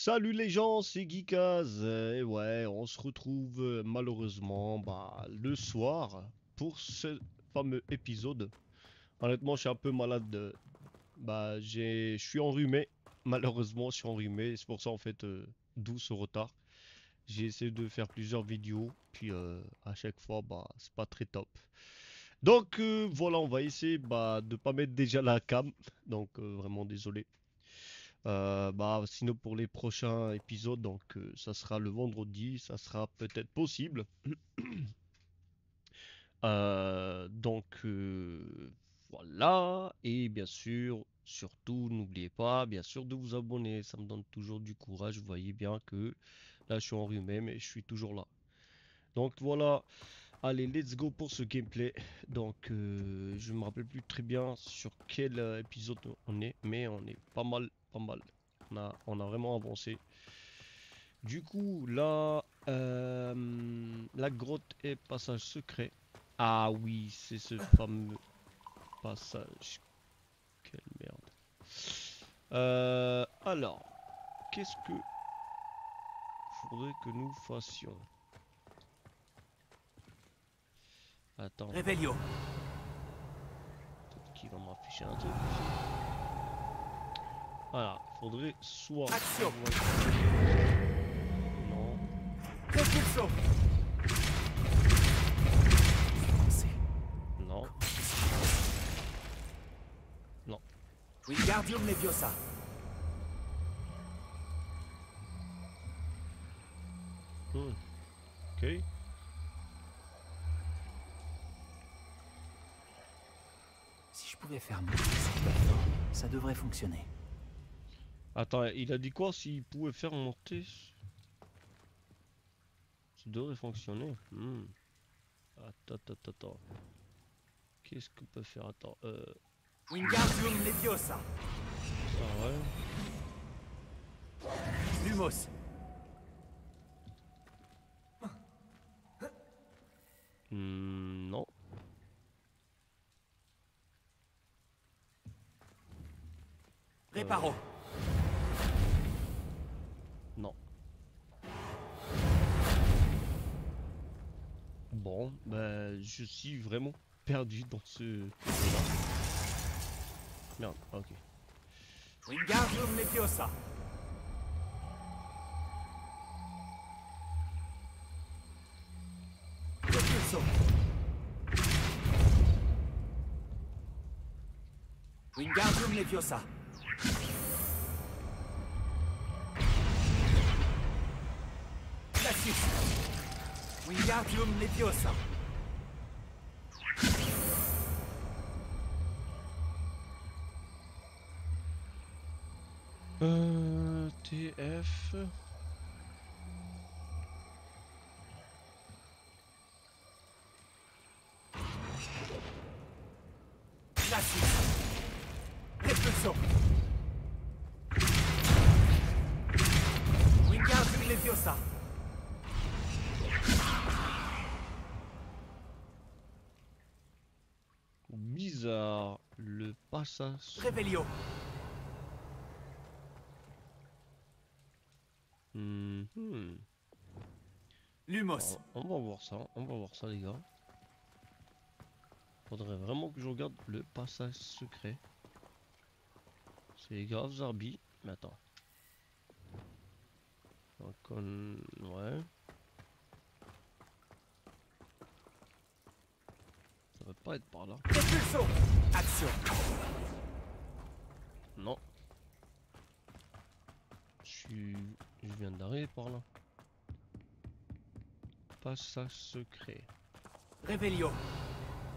Salut les gens, c'est Geekaz. Et ouais, on se retrouve malheureusement le soir pour ce fameux épisode. Honnêtement, je suis un peu malade. Je suis enrhumé. Malheureusement, je suis enrhumé. C'est pour ça en fait d'où ce retard. J'ai essayé de faire plusieurs vidéos, puis à chaque fois, c'est pas très top. Donc voilà, on va essayer de pas mettre déjà la cam. Donc vraiment désolé. Sinon pour les prochains épisodes, donc ça sera le vendredi, ça sera peut-être possible. Voilà, et bien sûr, surtout n'oubliez pas bien sûr de vous abonner, ça me donne toujours du courage. Vous voyez bien que là je suis enrhumé, mais je suis toujours là. Donc voilà, allez, let's go pour ce gameplay. Donc je me rappelle plus très bien sur quel épisode on est, mais on est pas mal, on a vraiment avancé. Du coup là, la grotte et passage secret. Ah oui, c'est ce fameux passage. Quelle merde. Alors, qu'est-ce que faudrait que nous fassions? Attends. Revelio. Peut-être qu'il va m'afficher un truc. Voilà, faudrait soit. Action. Non. Repulso. Non. Non. Wingardium Leviosa. Ok. Si je pouvais faire monter cette plateforme, ça devrait fonctionner. Attends, il a dit quoi? S'il pouvait faire monter, ça devrait fonctionner. Attends. Qu'est-ce qu'on peut faire? Attends. Wingardium Leviosa. Ah ouais. Lumos. Non. Paro. Non. Bon, je suis vraiment perdu dans ce. Merde, ok. Wingardium Leviosa. Wingardium Leviosa. Cassis. Wingardium Leviosa. TF. Bizarre, le passage. Revelio. Lumos. On va voir ça les gars. Faudrait vraiment que je regarde le passage secret. C'est grave zarbi. Mais attends. Donc on... Ouais. Ça va pas être par là. Repulso. Action. Non. Je viens d'arriver par là. Passage secret. Revelio.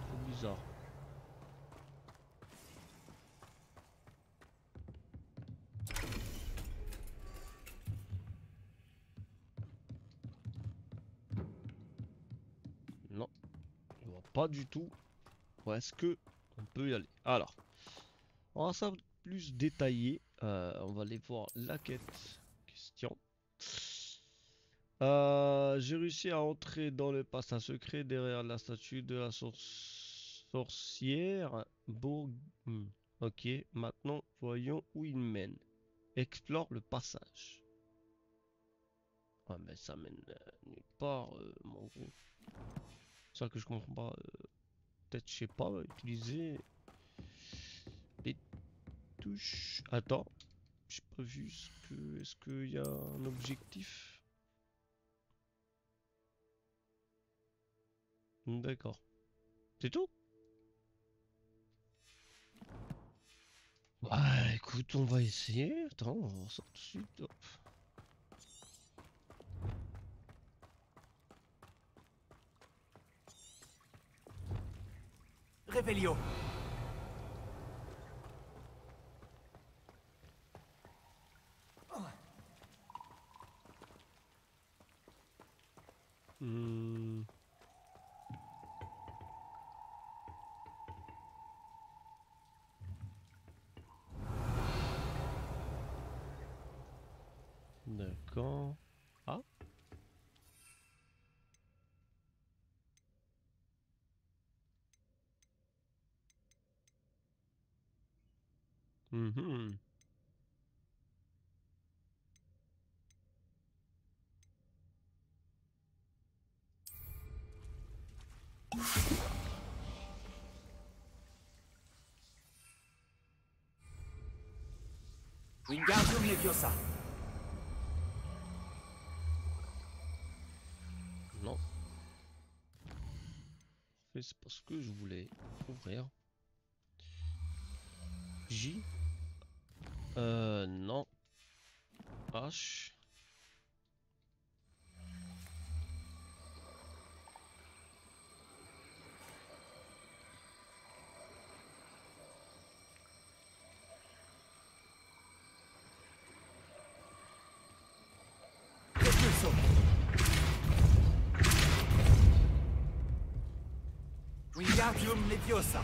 C'est bizarre. Non, je vois pas du tout. Est-ce que on peut y aller? Alors, on va ça plus détaillé. On va aller voir la quête. Question. J'ai réussi à entrer dans le passage secret derrière la statue de la source Sorcière, bourg... Ok, maintenant voyons où il mène. Explore le passage. Ah mais ça mène nulle part, mon gros. Ça que je comprends pas. Peut-être, je sais pas, utiliser les touches. Attends, j'ai pas vu ce que... Est-ce qu'il y a un objectif? D'accord. C'est tout? Bah écoute, on va essayer. Attends, on va sortir tout de suite. Hop. Revelio. D'accord. Ah. Wingardium Leviosa. Non. C'est parce que je voulais ouvrir. J. Non. H. Wingardium Leviosa.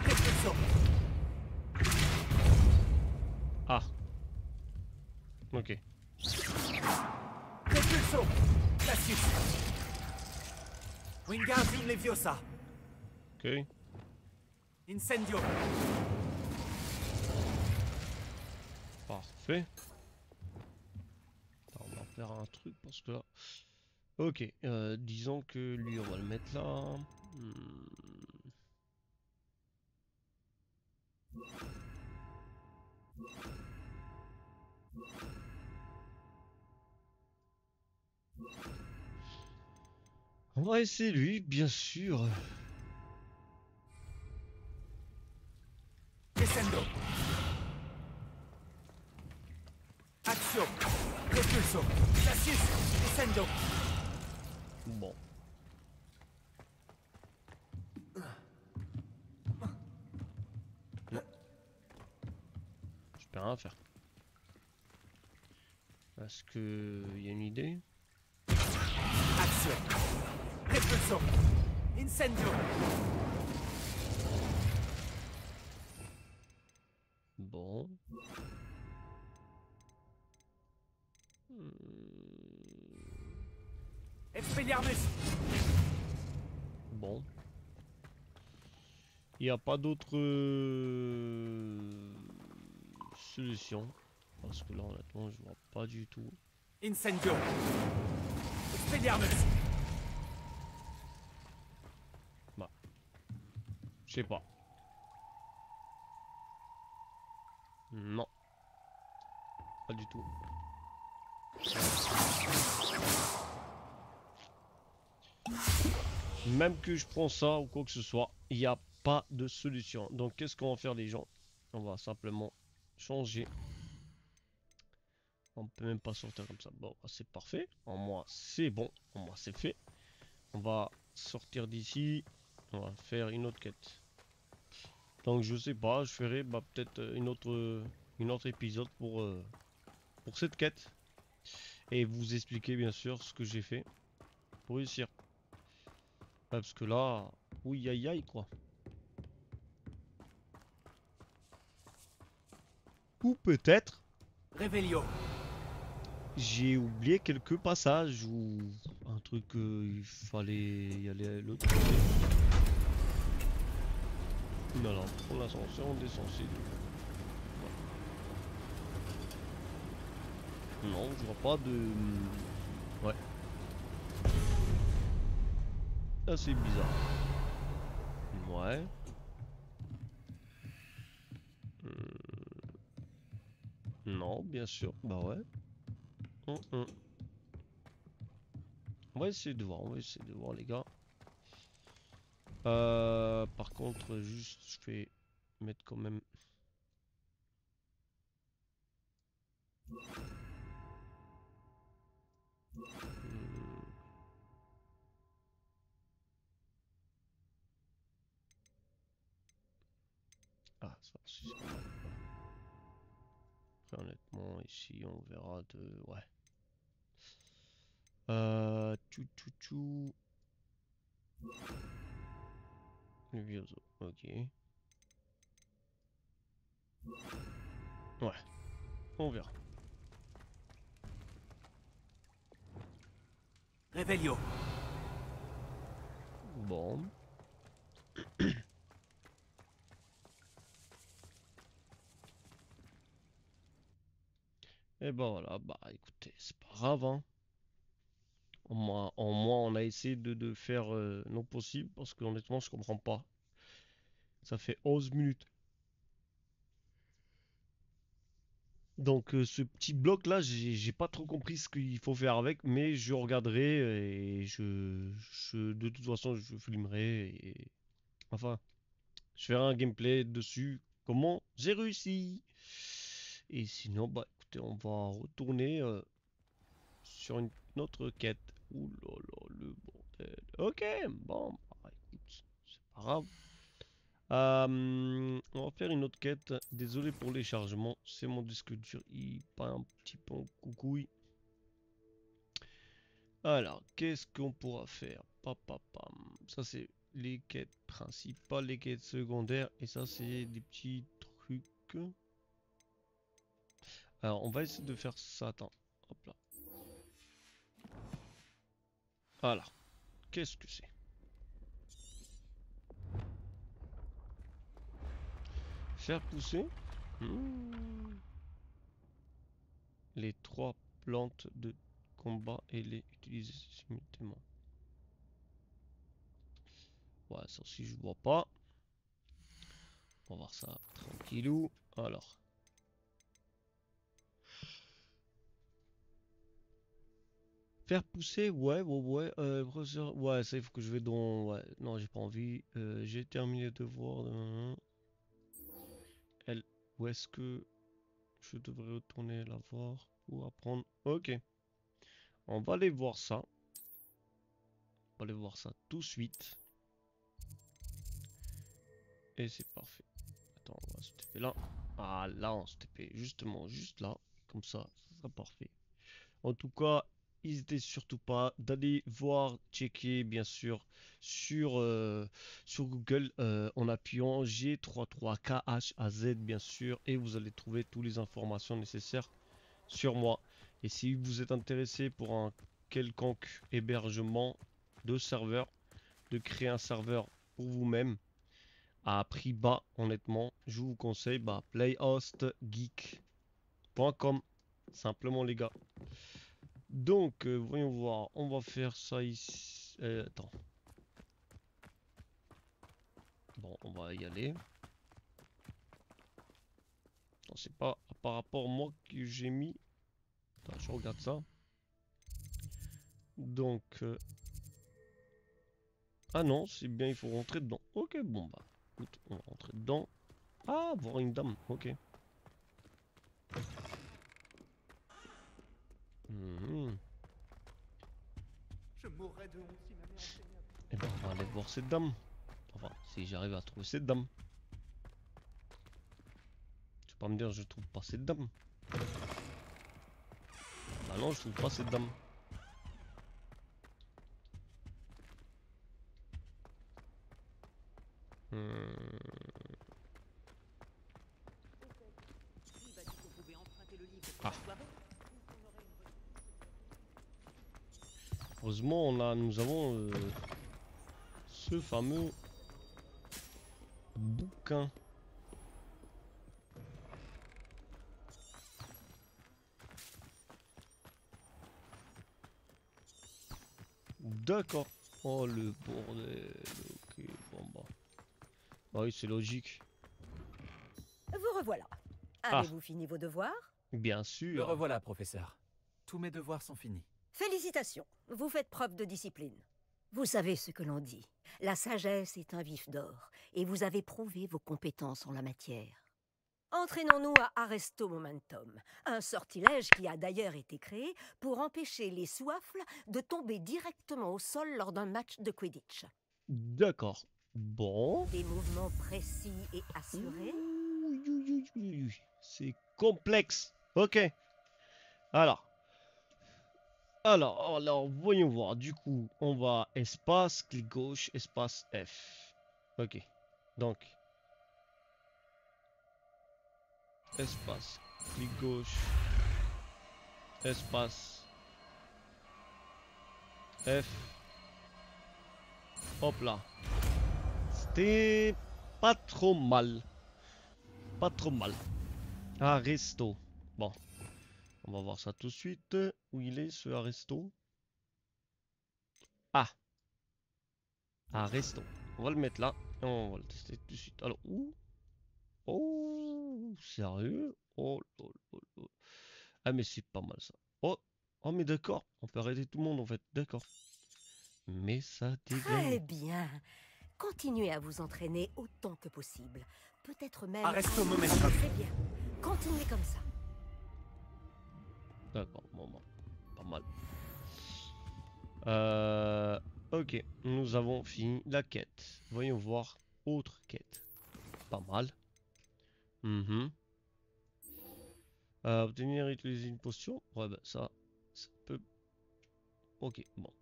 Repulso. Ah. Ok. Repulso. Cassis. Wingardium Leviosa. Ok. Incendio. Parfait. Attends, on va en faire un truc parce que là... Ok, disons que lui on va le mettre là. On va essayer lui, bien sûr. Descendo. Action. Repulso. Cassis. Descendo. Bon. Non. Je peux rien faire. Est-ce que y a une idée? Action. Repulso. Incendio. Bon. Expelliarmus. Bon. Il n'y a pas d'autre solution. Parce que là honnêtement je vois pas du tout. Incendio. Expelliarmus. Bah. Je sais pas. Non. Pas du tout. Même que je prends ça ou quoi que ce soit, il n'y a pas de solution. Donc qu'est-ce qu'on va faire les gens? On va simplement changer. On peut même pas sortir comme ça. Bon, c'est parfait. En moi, c'est bon. En moi, c'est fait. On va sortir d'ici. On va faire une autre quête. Donc je sais pas, je ferai bah, peut-être une autre épisode pour cette quête. Et vous expliquer bien sûr ce que j'ai fait pour réussir. Parce que là, oui aïe aïe quoi. Ou peut-être Revelio. J'ai oublié quelques passages ou un truc il fallait y aller l'autre côté. Oulala, là là, pour l'ascension on descend ici. Ouais. Non, je vois pas de... Ouais. Ah, c'est bizarre. Ouais. Non, bien sûr. Bah ouais. On va essayer de voir, les gars. Par contre, juste, je vais mettre quand même... Ah, ça, c'est ça. Après, honnêtement, ici, on verra de... Ouais. Leviosa, ok. Ouais, on verra. Revelio. Bon. Et ben voilà, bah écoutez, c'est pas grave, hein. Au moins, on a essayé de faire non possible, parce que honnêtement, je comprends pas. Ça fait 11 minutes. Donc, ce petit bloc-là, j'ai pas trop compris ce qu'il faut faire avec, mais je regarderai et de toute façon, je filmerai. Et... Enfin, je ferai un gameplay dessus. Comment j'ai réussi. Et sinon, bah écoutez, on va retourner sur une autre quête. Ouh là là, le bordel. Ok, bon, bah, c'est pas grave. On va faire une autre quête. Désolé pour les chargements, c'est mon disque dur, il part un petit peu en coucouille. Alors, qu'est-ce qu'on pourra faire? Ça, c'est les quêtes principales, les quêtes secondaires, et ça, c'est des petits trucs. Alors, on va essayer de faire ça. Attends, hop là. Voilà. Qu'est-ce que c'est? Faire pousser les trois plantes de combat et les utiliser simultanément. Ouais, ça aussi je vois pas. On va voir ça tranquillou. Alors. Faire pousser, ouais. Professeur, ouais, ça il faut que je vais dans... Ouais, non, j'ai pas envie. J'ai terminé de voir... Elle, où est-ce que je devrais retourner la voir ou apprendre? Ok. On va aller voir ça. On va aller voir ça tout de suite. Et c'est parfait. Attends, on va se taper là. Ah, là, on se tape justement, juste là. Comme ça, ça sera parfait. En tout cas... N'hésitez surtout pas d'aller voir, checker bien sûr sur Google en appuyant G33khaz bien sûr, et vous allez trouver toutes les informations nécessaires sur moi. Et si vous êtes intéressé pour un quelconque hébergement de serveur, de créer un serveur pour vous-même à prix bas, honnêtement, je vous conseille playhostgeek.com, simplement les gars. Donc, voyons voir, on va faire ça ici. Attends. Bon, on va y aller. Non, c'est pas par rapport à moi que j'ai mis. Attends, je regarde ça. Donc. Ah non, c'est bien, il faut rentrer dedans. Ok, bon, bah. Écoute, on va rentrer dedans. Ah, voir une dame, ok. Je mourrais de honte si ma mère enseignait. Et ben on va aller voir cette dame. Enfin, si j'arrive à trouver cette dame. Tu peux pas me dire je trouve pas cette dame. Bah non, je trouve pas cette dame. heureusement on a, nous avons ce fameux bouquin. D'accord. Oh le bordel. Ok, bon bah. Bah oui, c'est logique. Vous revoilà. Avez-vous fini vos devoirs? Bien sûr. Me revoilà, professeur. Tous mes devoirs sont finis. Félicitations. Vous faites preuve de discipline. Vous savez ce que l'on dit. La sagesse est un vif d'or. Et vous avez prouvé vos compétences en la matière. Entraînons-nous à Arresto Momentum, un sortilège qui a d'ailleurs été créé pour empêcher les souaffles de tomber directement au sol lors d'un match de Quidditch. D'accord. Bon. Des mouvements précis et assurés. C'est complexe. Ok. Alors, voyons voir. Du coup, on va espace, clic gauche, espace F. Ok. Donc. Espace, clic gauche, espace, F, hop là, c'était pas trop mal, Arresto, bon, on va voir ça tout de suite, où il est ce Arresto, Arresto, on va le mettre là, on va le tester tout de suite, alors où? Oh, sérieux? Oh, lol, lol, lol. Ah, mais c'est pas mal ça. Oh, mais d'accord. On peut arrêter tout le monde en fait. D'accord. Mais ça dégage. Très bien. Continuez à vous entraîner autant que possible. Peut-être même. Arrête au moment. Très bien. Continuez comme ça. D'accord, bon. Pas mal. Ok. Nous avons fini la quête. Voyons voir autre quête. Pas mal. Obtenir et utiliser une potion. Ouais, bah ça peut. Ok, bon.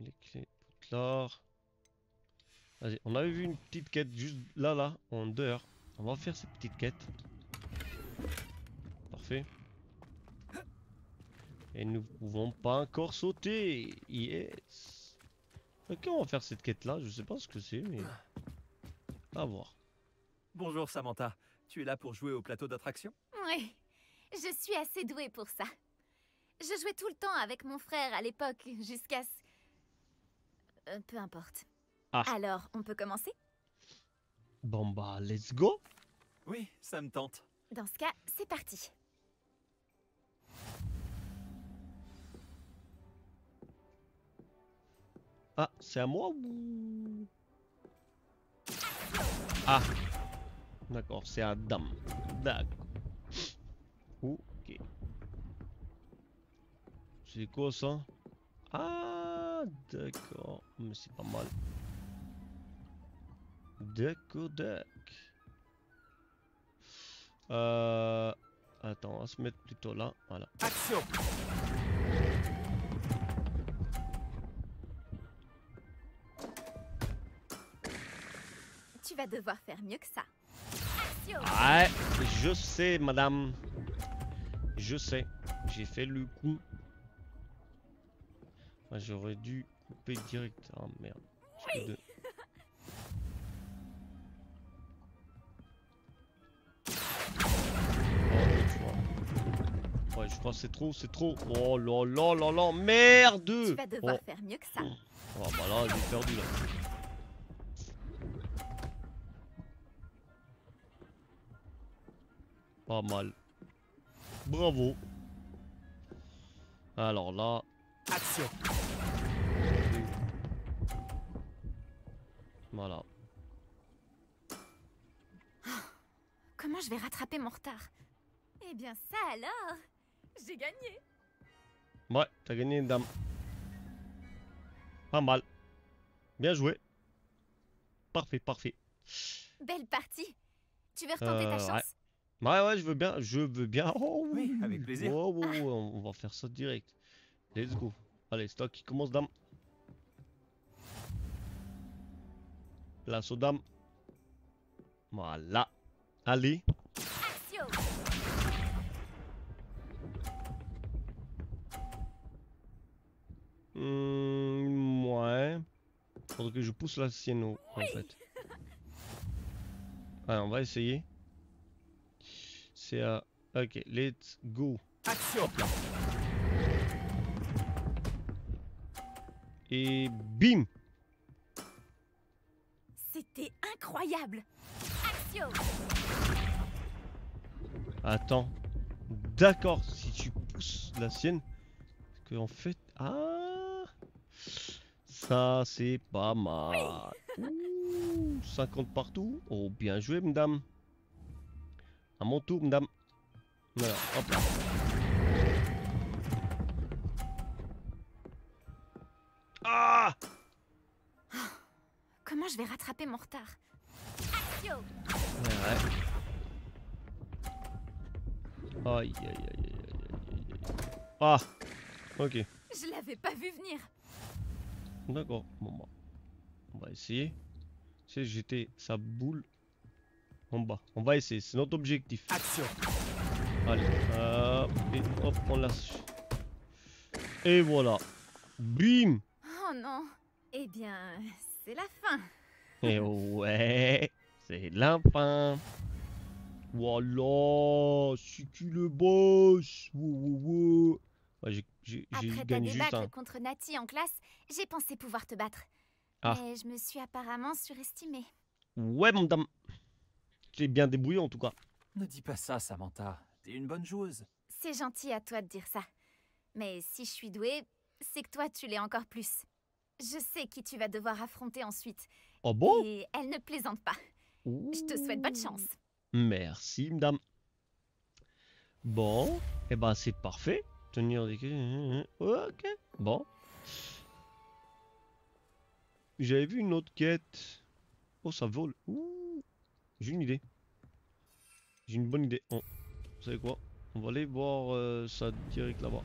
Les clés, Poudlard. Vas-y, on avait vu une petite quête juste là, en dehors. On va faire cette petite quête. Parfait. Et nous pouvons pas encore sauter. Yes. Ok, on va faire cette quête là. Je sais pas ce que c'est, mais. À voir. Bonjour Samantha. Tu es là pour jouer au plateau d'attraction? Oui, je suis assez douée pour ça. Je jouais tout le temps avec mon frère à l'époque, jusqu'à ce... peu importe. Alors, on peut commencer? Bon bah, let's go. Oui, ça me tente. Dans ce cas, c'est parti. Ah, c'est à moi ou... Ah! D'accord, c'est à Dame. D'accord. Ok. C'est quoi ça? Ah, d'accord. Mais c'est pas mal. D'accord. Attends, on va se mettre plutôt là. Voilà. Action! Tu vas devoir faire mieux que ça. Ouais, je sais, madame. Je sais. J'ai fait le coup. Ouais, j'aurais dû couper direct. Ah, merde. Oui. Oh, ouais, je crois que c'est trop. Oh là là là là, merde. Tu vas devoir faire mieux que ça. Oh, bah là, j'ai perdu là. Pas mal. Bravo. Alors là. Action. Voilà. Oh, comment je vais rattraper mon retard? Eh bien ça alors. J'ai gagné. Ouais, t'as gagné une dame. Pas mal. Bien joué. Parfait. Belle partie. Tu veux retenter ta chance? Ouais. Ouais, je veux bien. Oh, oui, avec plaisir. Ouais, on va faire ça direct. Let's go. Allez, c'est toi qui commence, dame. Place aux dames. Voilà. Allez. Action. faudrait que je pousse la sienne haut, en fait. Allez, on va essayer. C'est à... Ok, let's go. Action. Et bim. C'était incroyable. Action. Attends. D'accord, si tu pousses la sienne. Parce que en fait... Ah. Ça, c'est pas mal. Ouh, 50 partout. Oh, bien joué, madame. À mon tour, madame. Voilà, hop là. Ah! Comment je vais rattraper mon retard? Action! Ouais. Aïe, aïe, aïe, aïe, aïe, aïe. Ah! Ok. Je l'avais pas vu venir. D'accord, bon bah. On va essayer. C'est jeter sa boule en bas. On va essayer, c'est notre objectif. Action! Allez, et hop, on lâche. Et voilà. Bim! Oh non! Eh bien, c'est la fin. Eh ouais, c'est la fin. Voilà, si tu le bosses. Wow. Ouais, j'ai gagné juste un. Après ta débacle contre Nati en classe, j'ai pensé pouvoir te battre. Ah. Mais je me suis apparemment surestimée. Ouais, madame. Tu es bien débrouillée en tout cas. Ne dis pas ça, Samantha. T'es une bonne joueuse. C'est gentil à toi de dire ça. Mais si je suis douée, c'est que toi tu l'es encore plus. Je sais qui tu vas devoir affronter ensuite. Oh bon? Et elle ne plaisante pas. Ouh. Je te souhaite bonne chance. Merci, madame. Bon, eh ben c'est parfait. Tenir des... Ok, bon. J'avais vu une autre quête. Oh, ça vole. J'ai une idée. J'ai une bonne idée. Oh. Vous savez quoi? On va aller voir ça direct là-bas.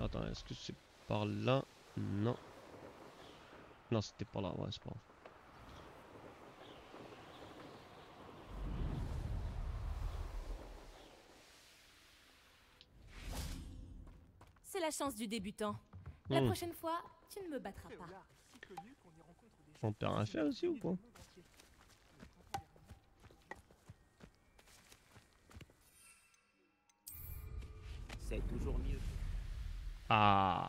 Attends, est-ce que c'est par là? Non. Non, c'était pas là, ouais, c'est pas grave. C'est la chance du débutant. La prochaine fois, tu ne me battras pas. On perd un fer aussi ou quoi? Toujours mieux. Ah,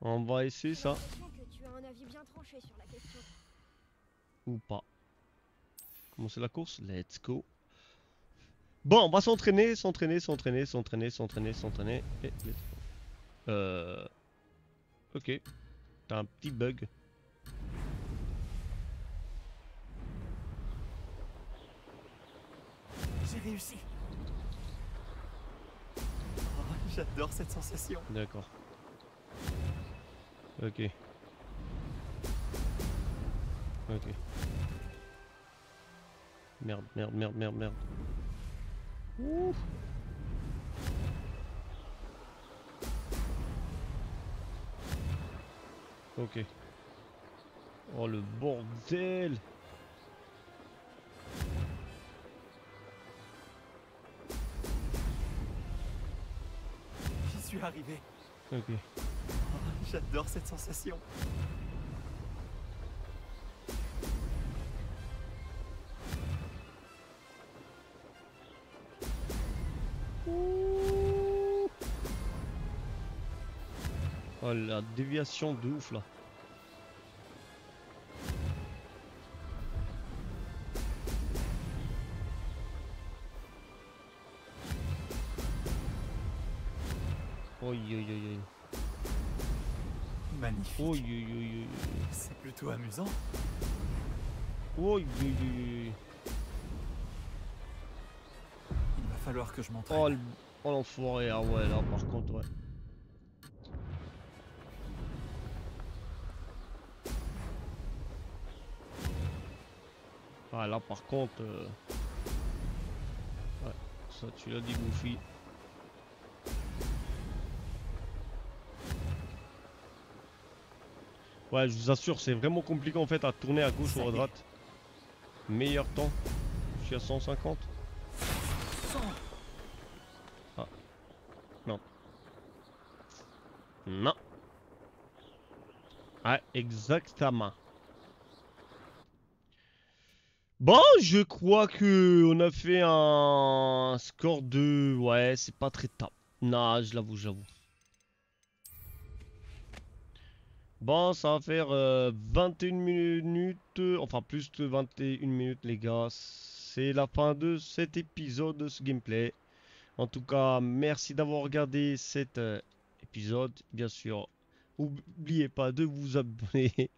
on va essayer ça. Que tu as un avis bien tranché sur la question. Ou pas. Commencer la course, let's go. Bon, on va s'entraîner. Et let's go. Ok, t'as un petit bug. J'ai réussi. J'adore cette sensation. D'accord. Ok. Ok. Merde. Ouh. Ok. Oh le bordel. Arrivé. Ok. J'adore cette sensation. Ouh. Oh la déviation de ouf là. Magnifique. C'est plutôt amusant. Il va falloir que je m'entraîne. Oh l'enfoiré, ah ouais là par contre ouais. Ah là par contre ouais, ça tu l'as dit Goofy. Ouais, je vous assure, c'est vraiment compliqué en fait à tourner à gauche ou à droite. Meilleur temps. Je suis à 150. Ah. Non. Non. Ouais, exactement. Bon, je crois que on a fait un score de... Ouais, c'est pas très top. Non, je l'avoue, Bon, ça va faire 21 minutes, enfin plus de 21 minutes les gars. C'est la fin de cet épisode, de ce gameplay. En tout cas, merci d'avoir regardé cet épisode. Bien sûr, n'oubliez pas de vous abonner.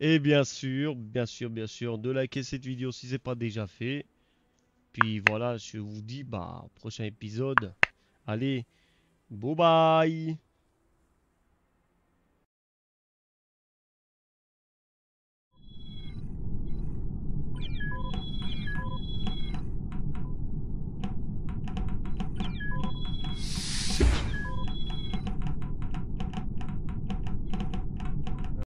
Et bien sûr, de liker cette vidéo si c'est pas déjà fait. Puis voilà, je vous dis, bah, prochain épisode. Allez, bye bye.